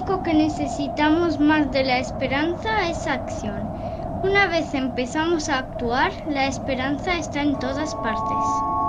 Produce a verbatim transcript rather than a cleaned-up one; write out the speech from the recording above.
único que necesitamos más de la esperanza es acción. Una vez empezamos a actuar, la esperanza está en todas partes.